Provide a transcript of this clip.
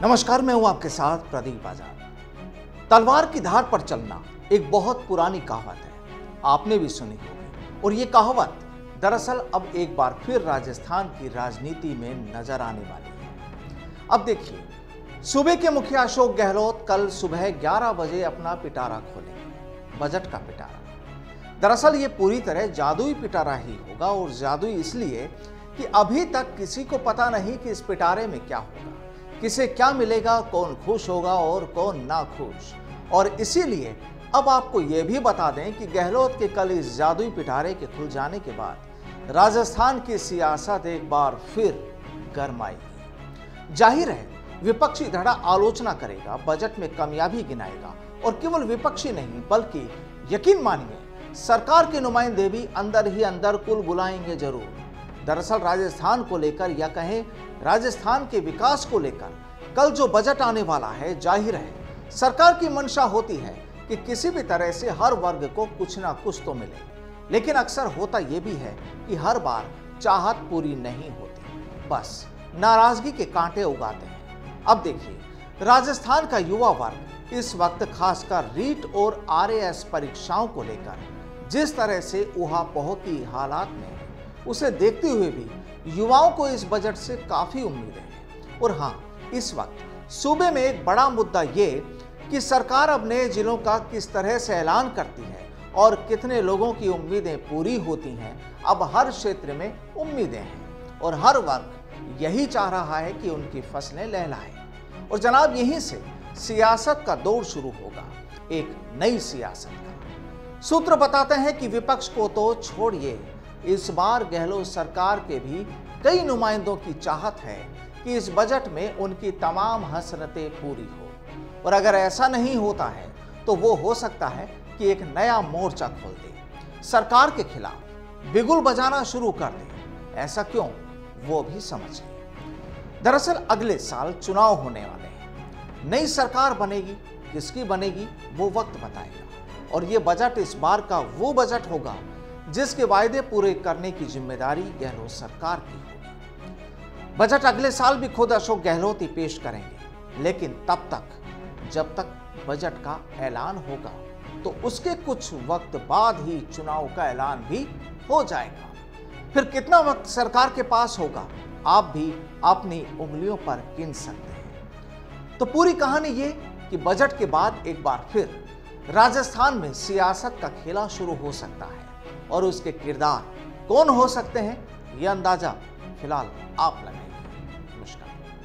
नमस्कार, मैं हूं आपके साथ प्रदीप आजाद। तलवार की धार पर चलना एक बहुत पुरानी कहावत है, आपने भी सुनी होगी। और ये कहावत दरअसल अब एक बार फिर राजस्थान की राजनीति में नजर आने वाली है। अब देखिए, सूबे के मुखिया अशोक गहलोत कल सुबह 11 बजे अपना पिटारा खोलेंगे, बजट का पिटारा। दरअसल ये पूरी तरह जादुई पिटारा ही होगा, और जादुई इसलिए कि अभी तक किसी को पता नहीं कि इस पिटारे में क्या होगा, किसे क्या मिलेगा, कौन खुश होगा और कौन ना खुश। और इसीलिए अब आपको ये भी बता दें कि गहलोत के कल इस जादुई पिटारे के खुल जाने के बाद राजस्थान की सियासत एक बार फिर गरमाएगी। जाहिर है, विपक्षी धड़ा आलोचना करेगा, बजट में कमियां भी गिनाएगा। और केवल विपक्षी नहीं, बल्कि यकीन मानिए सरकार के नुमाइंदे भी अंदर ही अंदर कुल बुलाएंगे जरूर। दरअसल राजस्थान को लेकर, या कहें राजस्थान के विकास को लेकर, कल जो बजट आने वाला है, जाहिर है सरकार की मंशा होती है कि किसी भी तरह से हर वर्ग को कुछ ना कुछ तो मिले। लेकिन अक्सर होता ये भी है कि हर बार चाहत पूरी नहीं होती, बस नाराजगी के कांटे उगाते हैं। अब देखिए, राजस्थान का युवा वर्ग इस वक्त खासकर रीट और आरएएस परीक्षाओं को लेकर जिस तरह से ऊहापोह की हालात में, उसे देखते हुए भी युवाओं को इस बजट से काफ़ी उम्मीदें हैं। और हाँ, इस वक्त सूबे में एक बड़ा मुद्दा ये कि सरकार अब नए जिलों का किस तरह से ऐलान करती है और कितने लोगों की उम्मीदें पूरी होती हैं। अब हर क्षेत्र में उम्मीदें हैं और हर वर्ग यही चाह रहा है कि उनकी फसलें लहलाएं। और जनाब, यहीं से सियासत का दौर शुरू होगा, एक नई सियासत का। सूत्र बताते हैं कि विपक्ष को तो छोड़िए, इस बार गहलोत सरकार के भी कई नुमाइंदों की चाहत है कि इस बजट में उनकी तमाम हसरतें पूरी हो। और अगर ऐसा नहीं होता है तो वो हो सकता है कि एक नया मोर्चा खोल दे, सरकार के खिलाफ बिगुल बजाना शुरू कर दे। ऐसा क्यों, वो भी समझिए। दरअसल अगले साल चुनाव होने वाले हैं, नई सरकार बनेगी, किसकी बनेगी वो वक्त बताएगा। और ये बजट इस बार का वो बजट होगा जिसके वायदे पूरे करने की जिम्मेदारी गहलोत सरकार की होगी। बजट अगले साल भी खुद अशोक गहलोत ही पेश करेंगे, लेकिन तब तक, जब तक बजट का ऐलान होगा, तो उसके कुछ वक्त बाद ही चुनाव का ऐलान भी हो जाएगा। फिर कितना वक्त सरकार के पास होगा, आप भी अपनी उंगलियों पर गिन सकते हैं। तो पूरी कहानी ये कि बजट के बाद एक बार फिर राजस्थान में सियासत का खेला शुरू हो सकता है, और उसके किरदार कौन हो सकते हैं, यह अंदाजा फिलहाल आप लगाइए। नमस्कार।